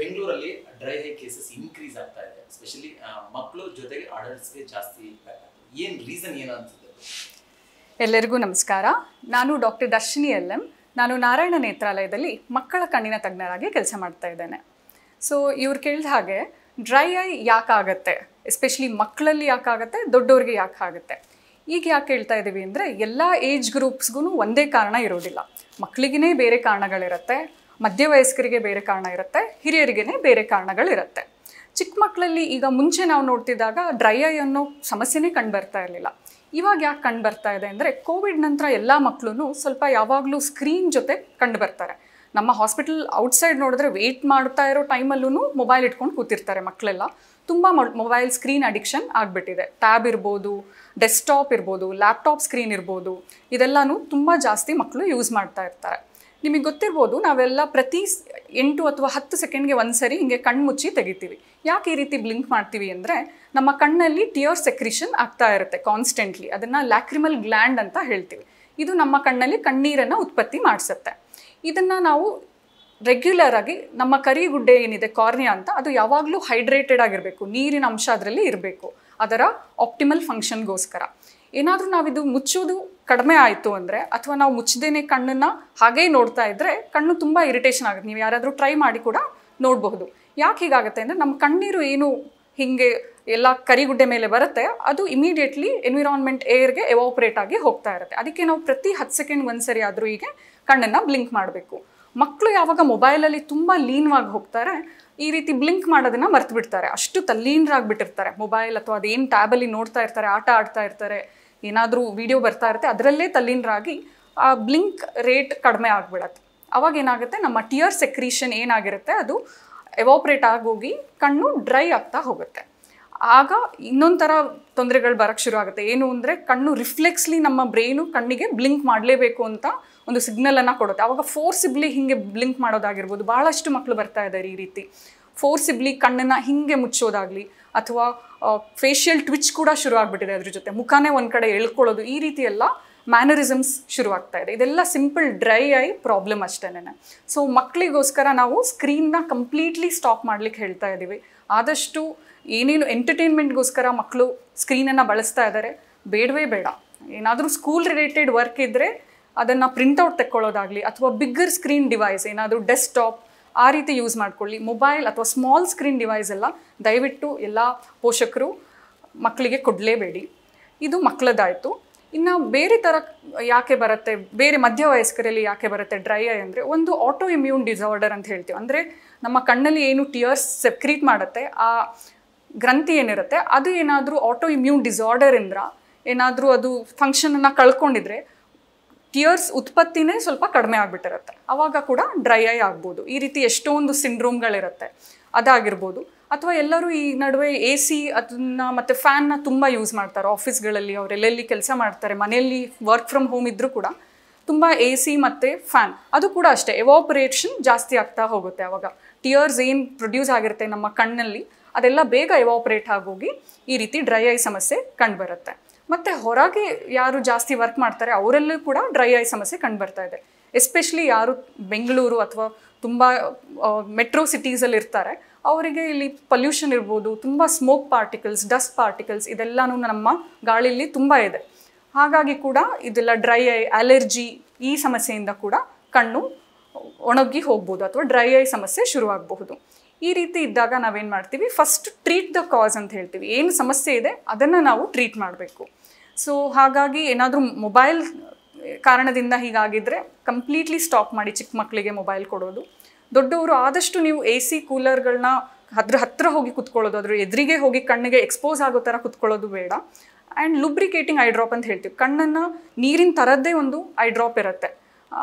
ಬೆಂಗಳೂರಲ್ಲಿ dry high cases increase ಆಗ್ತಾ ಇದೆ, ಸ್ಪೆಷಲಿ ಮಕ್ಕಳು ಜೊತೆಗೆ ಅಡಲ್ಟ್ಸ್ ಗೆ ಜಾಸ್ತಿ ಇಂಪ್ಯಾಕ್ಟ್ ಆಗ್ತಿದೆ. ಏನು ರೀಸನ್ ಏನು ಅನ್ಸುತ್ತೆ? ಎಲ್ಲರಿಗೂ ನಮಸ್ಕಾರ. ನಾನು ಡಾಕ್ಟರ್ ದರ್ಶಿನಿ ಎಲ್ಎಂ. ನಾನು ನಾರಾಯಣ ನೇತ್ರಾಲಯದಲ್ಲಿ ಮಕ್ಕಳ ಕಣ್ಣಿನ ತಜ್ಞರಾಗಿ ಕೆಲಸ ಮಾಡ್ತಾ ಇದ್ದೇನೆ. ಸೊ ಇವ್ರು ಕೇಳಿದ ಹಾಗೆ ಡ್ರೈ ಐ ಯಾಕಾಗುತ್ತೆ, ಎಸ್ಪೆಷಲಿ ಮಕ್ಕಳಲ್ಲಿ ಯಾಕಾಗುತ್ತೆ, ದೊಡ್ಡವ್ರಿಗೆ ಯಾಕಾಗುತ್ತೆ, ಈಗ ಯಾಕೆ ಹೇಳ್ತಾ ಇದ್ದೀವಿ ಅಂದರೆ ಎಲ್ಲ ಏಜ್ ಗ್ರೂಪ್ಸ್ಗೂ ಒಂದೇ ಕಾರಣ ಇರೋದಿಲ್ಲ. ಮಕ್ಕಳಿಗೇ ಬೇರೆ ಕಾರಣಗಳಿರುತ್ತೆ, ಮಧ್ಯವಯಸ್ಕರಿಗೆ ಬೇರೆ ಕಾರಣ ಇರುತ್ತೆ, ಹಿರಿಯರಿಗೇ ಬೇರೆ ಕಾರಣಗಳಿರುತ್ತೆ. ಚಿಕ್ಕ ಮಕ್ಕಳಲ್ಲಿ ಈಗ ಮುಂಚೆ ನಾವು ನೋಡ್ತಿದ್ದಾಗ ಡ್ರೈ ಐ ಅನ್ನೋ ಸಮಸ್ಯೆನೇ ಕಂಡುಬರ್ತಾ ಇರಲಿಲ್ಲ. ಇವಾಗ ಯಾಕೆ ಕಂಡು ಬರ್ತಾ ಇದೆ ಅಂದರೆ ಕೋವಿಡ್ ನಂತರ ಎಲ್ಲ ಮಕ್ಕಳು ಸ್ವಲ್ಪ ಯಾವಾಗಲೂ ಸ್ಕ್ರೀನ್ ಜೊತೆ ಕಂಡುಬರ್ತಾರೆ. ನಮ್ಮ ಹಾಸ್ಪಿಟಲ್ ಔಟ್ಸೈಡ್ ನೋಡಿದ್ರೆ ವೆಯ್ಟ್ ಮಾಡ್ತಾ ಇರೋ ಟೈಮಲ್ಲೂ ಮೊಬೈಲ್ ಇಟ್ಕೊಂಡು ಕೂತಿರ್ತಾರೆ ಮಕ್ಕಳೆಲ್ಲ. ತುಂಬ ಮೊಬೈಲ್ ಸ್ಕ್ರೀನ್ ಅಡಿಕ್ಷನ್ ಆಗಿಬಿಟ್ಟಿದೆ. ಟ್ಯಾಬ್ ಇರ್ಬೋದು, ಡೆಸ್ಕ್ಟಾಪ್ ಇರ್ಬೋದು, ಲ್ಯಾಪ್ಟಾಪ್ ಸ್ಕ್ರೀನ್ ಇರ್ಬೋದು, ಇದೆಲ್ಲನೂ ತುಂಬ ಜಾಸ್ತಿ ಮಕ್ಕಳು ಯೂಸ್ ಮಾಡ್ತಾ ಇರ್ತಾರೆ. ನಿಮಗೆ ಗೊತ್ತಿರ್ಬೋದು, ನಾವೆಲ್ಲ ಪ್ರತಿ 8 ಅಥವಾ 10 ಸೆಕೆಂಡ್ಗೆ ಒಂದು ಸರಿ ಹಿಂಗೆ ಕಣ್ಣು ಮುಚ್ಚಿ ತೆಗಿತೀವಿ. ಯಾಕೆ ಈ ರೀತಿ ಬ್ಲಿಂಕ್ ಮಾಡ್ತೀವಿ ಅಂದರೆ ನಮ್ಮ ಕಣ್ಣಲ್ಲಿ ಟಿಯರ್ ಸೆಕ್ರಿಷನ್ ಆಗ್ತಾ ಇರುತ್ತೆ ಕಾನ್ಸ್ಟೆಂಟ್ಲಿ. ಅದನ್ನು ಲ್ಯಾಕ್ರಿಮಲ್ ಗ್ಲ್ಯಾಂಡ್ ಅಂತ ಹೇಳ್ತೀವಿ. ಇದು ನಮ್ಮ ಕಣ್ಣಲ್ಲಿ ಕಣ್ಣೀರನ್ನು ಉತ್ಪತ್ತಿ ಮಾಡಿಸುತ್ತೆ. ಇದನ್ನು ನಾವು ರೆಗ್ಯುಲರಾಗಿ ನಮ್ಮ ಕರಿಗುಡ್ಡೆ ಏನಿದೆ ಕಾರ್ನಿಯಾ ಅಂತ, ಅದು ಯಾವಾಗಲೂ ಹೈಡ್ರೇಟೆಡ್ ಆಗಿರಬೇಕು, ನೀರಿನ ಅಂಶ ಅದರಲ್ಲಿ ಇರಬೇಕು, ಅದರ ಆಪ್ಟಿಮಲ್ ಫಂಕ್ಷನ್ಗೋಸ್ಕರ. ಏನಾದರೂ ನಾವಿದು ಮುಚ್ಚೋದು ಕಡಿಮೆ ಆಯಿತು ಅಂದರೆ ಅಥವಾ ನಾವು ಮುಚ್ಚದೇನೆ ಕಣ್ಣನ್ನು ಹಾಗೇ ನೋಡ್ತಾ ಇದ್ದರೆ ಕಣ್ಣು ತುಂಬ ಇರಿಟೇಷನ್ ಆಗುತ್ತೆ. ನೀವು ಯಾರಾದರೂ ಟ್ರೈ ಮಾಡಿ ಕೂಡ ನೋಡಬಹುದು. ಯಾಕೆ ಹೀಗಾಗುತ್ತೆ ಅಂದರೆ ನಮ್ಮ ಕಣ್ಣೀರು ಏನು ಹೀಗೆ ಎಲ್ಲ ಕರಿಗುಡ್ಡೆ ಮೇಲೆ ಬರುತ್ತೆ, ಅದು ಇಮಿಡಿಯೇಟ್ಲಿ ಎನ್ವಿರಾನ್ಮೆಂಟ್ ಏರ್ಗೆ ಎವಾಪ್ರೇಟ್ ಆಗಿ ಹೋಗ್ತಾ ಇರುತ್ತೆ. ಅದಕ್ಕೆ ನಾವು ಪ್ರತಿ 10 ಸೆಕೆಂಡ್ ಒಂದು ಸರಿ ಆದರೂ ಹೀಗೆ ಕಣ್ಣನ್ನು ಬ್ಲಿಂಕ್ ಮಾಡಬೇಕು. ಮಕ್ಕಳು ಯಾವಾಗ ಮೊಬೈಲಲ್ಲಿ ತುಂಬ ಲೀನವಾಗಿ ಹೋಗ್ತಾರೆ, ಈ ರೀತಿ ಬ್ಲಿಂಕ್ ಮಾಡೋದನ್ನು ಮರ್ತು ಬಿಡ್ತಾರೆ. ಅಷ್ಟು ತಲ್ಲೀನರಾಗಿಬಿಟ್ಟಿರ್ತಾರೆ ಮೊಬೈಲ್ ಅಥವಾ ಅದೇನು ಟ್ಯಾಬಲ್ಲಿ ನೋಡ್ತಾ ಇರ್ತಾರೆ, ಆಟ ಆಡ್ತಾ ಇರ್ತಾರೆ, ಏನಾದರೂ ವಿಡಿಯೋ ಬರ್ತಾ ಇರುತ್ತೆ, ಅದರಲ್ಲೇ ತಲ್ಲೀನರಾಗಿ ಆ ಬ್ಲಿಂಕ್ ರೇಟ್ ಕಡಿಮೆ ಆಗಿಬಿಡತ್ತೆ. ಅವಾಗ ಏನಾಗುತ್ತೆ, ನಮ್ಮ ಟಿಯರ್ ಸೆಕ್ರೀಷನ್ ಏನಾಗಿರುತ್ತೆ ಅದು ಎವಾಪ್ರೇಟ್ ಆಗೋಗಿ ಕಣ್ಣು ಡ್ರೈ ಆಗ್ತಾ ಹೋಗುತ್ತೆ. ಆಗ ಇನ್ನೊಂಥರ ತೊಂದರೆಗಳು ಬರೋಕ್ಕೆ ಶುರು ಆಗುತ್ತೆ. ಏನು ಅಂದರೆ ಕಣ್ಣು ರಿಫ್ಲೆಕ್ಸ್ಲಿ ನಮ್ಮ ಬ್ರೈನು ಕಣ್ಣಿಗೆ ಬ್ಲಿಂಕ್ ಮಾಡಲೇಬೇಕು ಅಂತ ಒಂದು ಸಿಗ್ನಲನ್ನು ಕೊಡುತ್ತೆ. ಆವಾಗ ಫೋರ್ಸಿಬ್ಲಿ ಹಿಂಗೆ ಬ್ಲಿಂಕ್ ಮಾಡೋದಾಗಿರ್ಬೋದು, ಭಾಳಷ್ಟು ಮಕ್ಕಳು ಬರ್ತಾ ಇದ್ದಾರೆ ಈ ರೀತಿ ಫೋರ್ಸಿಬ್ಲಿ ಕಣ್ಣನ್ನು ಹಿಂಗೆ ಮುಚ್ಚೋದಾಗಲಿ ಅಥವಾ ಫೇಶಿಯಲ್ ಟ್ವಿಚ್ ಕೂಡ ಶುರು ಆಗಿಬಿಟ್ಟಿದೆ, ಅದ್ರ ಜೊತೆ ಮುಖನೇ ಒಂದು ಕಡೆ ಎಳ್ಕೊಳ್ಳೋದು, ಈ ರೀತಿ ಎಲ್ಲ ಮ್ಯಾನರಿಸಮ್ಸ್ ಶುರುವಾಗ್ತಾ ಇದೆ. ಇದೆಲ್ಲ ಸಿಂಪಲ್ ಡ್ರೈ ಐ ಪ್ರಾಬ್ಲಮ್ ಅಷ್ಟೇನೆ. ಸೊ ಮಕ್ಕಳಿಗೋಸ್ಕರ ನಾವು ಸ್ಕ್ರೀನ್ನ ಕಂಪ್ಲೀಟ್ಲಿ ಸ್ಟಾಪ್ ಮಾಡಲಿಕ್ಕೆ ಹೇಳ್ತಾ ಇದ್ದೀವಿ. ಆದಷ್ಟು ಏನೇನು ಎಂಟರ್ಟೈನ್ಮೆಂಟ್ಗೋಸ್ಕರ ಮಕ್ಕಳು ಸ್ಕ್ರೀನನ್ನು ಬಳಸ್ತಾ ಇದ್ದಾರೆ, ಬೇಡವೇ ಬೇಡ. ಏನಾದರೂ ಸ್ಕೂಲ್ ರಿಲೇಟೆಡ್ ವರ್ಕ್ ಇದ್ದರೆ ಅದನ್ನು ಪ್ರಿಂಟೌಟ್ ತೆಕ್ಕೊಳ್ಳೋದಾಗಲಿ ಅಥವಾ ಬಿಗ್ಗರ್ ಸ್ಕ್ರೀನ್ ಡಿವೈಸ್ ಏನಾದರೂ ಡೆಸ್ಕ್ಟಾಪ್ ಆ ರೀತಿ ಯೂಸ್ ಮಾಡ್ಕೊಳ್ಳಿ. ಮೊಬೈಲ್ ಅಥವಾ ಸ್ಮಾಲ್ ಸ್ಕ್ರೀನ್ ಡಿವೈಸ್ ಎಲ್ಲ ದಯವಿಟ್ಟು ಎಲ್ಲ ಪೋಷಕರು ಮಕ್ಕಳಿಗೆ ಕೊಡಲೇಬೇಡಿ. ಇದು ಮಕ್ಕಳದಾಯಿತು. ಇನ್ನು ಬೇರೆ ಥರ ಯಾಕೆ ಬರುತ್ತೆ, ಬೇರೆ ಮಧ್ಯವಯಸ್ಕರಲ್ಲಿ ಯಾಕೆ ಬರುತ್ತೆ ಡ್ರೈ ಐ ಅಂದರೆ, ಒಂದು ಆಟೋ ಇಮ್ಯೂನ್ ಡಿಸಾರ್ಡರ್ ಅಂತ ಹೇಳ್ತೀವಿ. ಅಂದರೆ ನಮ್ಮ ಕಣ್ಣಲ್ಲಿ ಏನು ಟಿಯರ್ಸ್ ಸೆಕ್ರೀಟ್ ಮಾಡುತ್ತೆ ಆ ಗ್ರಂಥಿ ಏನಿರುತ್ತೆ ಅದು ಏನಾದರೂ ಆಟೋ ಇಮ್ಯೂನ್ ಡಿಸಾರ್ಡರಿಂದ ಏನಾದರೂ ಅದು ಫಂಕ್ಷನನ್ನು ಕಳ್ಕೊಂಡಿದ್ರೆ ಟಿಯರ್ಸ್ ಉತ್ಪತ್ತಿನೇ ಸ್ವಲ್ಪ ಕಡಿಮೆ ಆಗಿಬಿಟ್ಟಿರುತ್ತೆ. ಆವಾಗ ಕೂಡ ಡ್ರೈ ಐ ಆಗ್ಬೋದು. ಈ ರೀತಿ ಎಷ್ಟೊಂದು ಸಿಂಡ್ರೋಮ್ಗಳಿರುತ್ತೆ, ಅದಾಗಿರ್ಬೋದು. ಅಥವಾ ಎಲ್ಲರೂ ಈ ನಡುವೆ AC ಅದನ್ನು ಮತ್ತು ಫ್ಯಾನ್ನ ತುಂಬ ಯೂಸ್ ಮಾಡ್ತಾರೆ ಆಫೀಸ್ಗಳಲ್ಲಿ, ಅವರೆಲ್ಲೆಲ್ಲಿ ಕೆಲಸ ಮಾಡ್ತಾರೆ, ಮನೆಯಲ್ಲಿ ವರ್ಕ್ ಫ್ರಮ್ ಹೋಮ್ ಇದ್ದರೂ ಕೂಡ ತುಂಬ AC ಮತ್ತು ಫ್ಯಾನ್ ಅದು ಕೂಡ ಅಷ್ಟೇ ಎವಾಪರೇಷನ್ ಜಾಸ್ತಿ ಆಗ್ತಾ ಹೋಗುತ್ತೆ. ಆವಾಗ ಟಿಯರ್ಸ್ ಏನು ಪ್ರೊಡ್ಯೂಸ್ ಆಗಿರುತ್ತೆ ನಮ್ಮ ಕಣ್ಣಲ್ಲಿ ಅದೆಲ್ಲ ಬೇಗ ಎವಾಪರೇಟ್ ಆಗೋಗಿ ಈ ರೀತಿ ಡ್ರೈ ಐ ಸಮಸ್ಯೆ ಕಂಡುಬರುತ್ತೆ. ಮತ್ತು ಹೊರಗೆ ಯಾರು ಜಾಸ್ತಿ ವರ್ಕ್ ಮಾಡ್ತಾರೆ ಅವರಲ್ಲೂ ಕೂಡ ಡ್ರೈ ಐ ಸಮಸ್ಯೆ ಕಂಡುಬರ್ತಾ ಇದೆ. ಎಸ್ಪೆಷಲಿ ಯಾರು ಬೆಂಗಳೂರು ಅಥವಾ ತುಂಬ ಮೆಟ್ರೋ ಸಿಟೀಸಲ್ಲಿ ಇರ್ತಾರೆ ಅವರಿಗೆ ಇಲ್ಲಿ ಪೊಲ್ಯೂಷನ್ ಇರ್ಬೋದು, ತುಂಬ ಸ್ಮೋಕ್ ಪಾರ್ಟಿಕಲ್ಸ್, ಡಸ್ಟ್ ಪಾರ್ಟಿಕಲ್ಸ್ ಇದೆಲ್ಲನೂ ನಮ್ಮ ಗಾಳಿಯಲ್ಲಿ ತುಂಬ ಇದೆ. ಹಾಗಾಗಿ ಕೂಡ ಇದೆಲ್ಲ ಡ್ರೈ ಐ, ಅಲರ್ಜಿ ಈ ಸಮಸ್ಯೆಯಿಂದ ಕೂಡ ಕಣ್ಣು ಒಣಗಿ ಹೋಗ್ಬೋದು ಅಥವಾ ಡ್ರೈ ಐ ಸಮಸ್ಯೆ ಶುರುವಾಗಬಹುದು. ಈ ರೀತಿ ಇದ್ದಾಗ ನಾವೇನು ಮಾಡ್ತೀವಿ, ಫಸ್ಟ್ ಟ್ರೀಟ್ ದ ಕಾಸ್ ಅಂತ ಹೇಳ್ತೀವಿ. ಏನು ಸಮಸ್ಯೆ ಇದೆ ಅದನ್ನು ನಾವು ಟ್ರೀಟ್ ಮಾಡಬೇಕು. ಸೊ ಹಾಗಾಗಿ ಏನಾದರೂ ಮೊಬೈಲ್ ಕಾರಣದಿಂದ ಹೀಗಾಗಿದ್ದರೆ ಕಂಪ್ಲೀಟ್ಲಿ ಸ್ಟಾಪ್ ಮಾಡಿ ಚಿಕ್ಕ ಮಕ್ಕಳಿಗೆ ಮೊಬೈಲ್ ಕೊಡೋದು. ದೊಡ್ಡವರು ಆದಷ್ಟು ನೀವು AC ಕೂಲರ್ಗಳನ್ನ ಹತ್ತಿರ ಹೋಗಿ ಕುತ್ಕೊಳ್ಳೋದು, ಅದ್ರ ಎದುರಿಗೆ ಹೋಗಿ ಕಣ್ಣಿಗೆ ಎಕ್ಸ್ಪೋಸ್ ಆಗೋ ಥರ ಕುತ್ಕೊಳ್ಳೋದು ಬೇಡ. ಆ್ಯಂಡ್ ಲುಬ್ರಿಕೇಟಿಂಗ್ ಐ ಡ್ರಾಪ್ ಅಂತ ಹೇಳ್ತೀವಿ. ಕಣ್ಣನ್ನು ನೀರಿನ ಥರದ್ದೇ ಒಂದು ಐ ಡ್ರಾಪ್ ಇರುತ್ತೆ,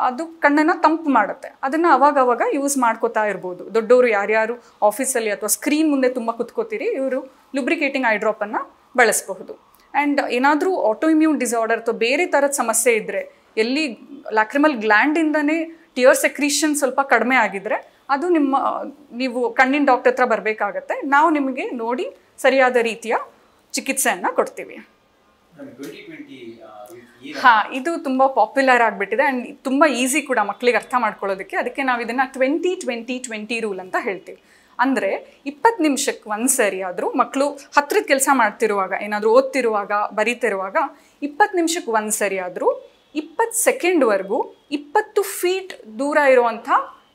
ಅದು ಕಣ್ಣನ್ನು ತಂಪು ಮಾಡುತ್ತೆ. ಅದನ್ನು ಅವಾಗವಾಗ ಯೂಸ್ ಮಾಡ್ಕೋತಾ ಇರ್ಬೋದು. ದೊಡ್ಡವರು ಯಾರ್ಯಾರು ಆಫೀಸಲ್ಲಿ ಅಥವಾ ಸ್ಕ್ರೀನ್ ಮುಂದೆ ತುಂಬ ಕುತ್ಕೋತೀರಿ ಇವರು ಲುಬ್ರಿಕೇಟಿಂಗ್ ಐ ಡ್ರಾಪನ್ನು ಬಳಸಬಹುದು. ಆ್ಯಂಡ್ ಏನಾದರೂ ಆಟೋಇಮ್ಯೂನ್ ಡಿಸಾರ್ಡರ್ ಅಥವಾ ಬೇರೆ ಥರದ ಸಮಸ್ಯೆ ಇದ್ದರೆ, ಎಲ್ಲಿ ಲ್ಯಾಕ್ರಿಮಲ್ ಗ್ಲ್ಯಾಂಡಿಂದನೇ ಟಿಯರ್ ಸೆಕ್ರೀಷನ್ ಸ್ವಲ್ಪ ಕಡಿಮೆ ಆಗಿದ್ದರೆ ಅದು ನೀವು ಕಣ್ಣಿನ ಡಾಕ್ಟರ್ ಹತ್ರ ಬರಬೇಕಾಗತ್ತೆ. ನಾವು ನಿಮಗೆ ನೋಡಿ ಸರಿಯಾದ ರೀತಿಯ ಚಿಕಿತ್ಸೆಯನ್ನು ಕೊಡ್ತೀವಿ. ಹಾಂ, ಇದು ತುಂಬ ಪಾಪ್ಯುಲರ್ ಆಗಿಬಿಟ್ಟಿದೆ ಆ್ಯಂಡ್ ತುಂಬ ಈಸಿ ಕೂಡ ಮಕ್ಕಳಿಗೆ ಅರ್ಥ ಮಾಡ್ಕೊಳ್ಳೋದಕ್ಕೆ. ಅದಕ್ಕೆ ನಾವು ಇದನ್ನು 20-20-20 ರೂಲ್ ಅಂತ ಹೇಳ್ತೀವಿ. ಅಂದ್ರೆ 20 ನಿಮಿಷಕ್ಕೆ ಒಂದು ಸಾರಿ ಆದರೂ ಮಕ್ಕಳು ಹತ್ತಿರದ ಕೆಲಸ ಮಾಡ್ತಿರುವಾಗ ಏನಾದರೂ ಓದ್ತಿರುವಾಗ ಬರೀತಿರುವಾಗ 20 ನಿಮಿಷಕ್ಕೆ ಒಂದು ಸಾರಿ ಆದರೂ 20 ಸೆಕೆಂಡ್ ವರೆಗೂ 20 ಫೀಟ್ ದೂರ ಇರುವಂತ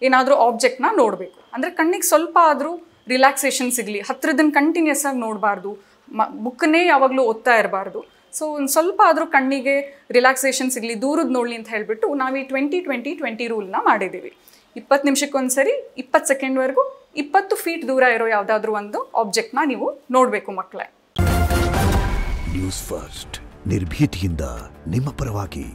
ಏನಾದರೂ ಆಬ್ಜೆಕ್ಟ್ ನ ನೋಡಬೇಕು ಅಂದ್ರೆ ಕಣ್ಣಿಗೆ ಸ್ವಲ್ಪ ಆದರೂ ರಿಲ್ಯಾಕ್ಸೇಷನ್ ಸಿಗಲಿ ಹತ್ತಿರದನ್ನ ಕಂಟಿನ್ಯೂಸ್ ಆಗಿ ನೋಡಬಾರದು ಬುಕ್ಕನೇ ಯಾವಾಗಲೂ ಓದ್ತಾ ಇರಬಾರದು सो स्वल्प आदरू कण्णिगे रिलैक्सेशन सिगली दूरद नोडली अंत हेळिबिट्टु नावु 20-20-20 रूल ना माडिदीवि 20 निमिषक्के ओंदु सारी 20 सेकेंड वरेगू 20 फीट दूर इरो यावदादरू ओंदु ऑब्जेक्ट ना नीवु नोडबेकु मक्कळे न्यूज़ फर्स्ट निर्भीतियिंद निम्म परवागि।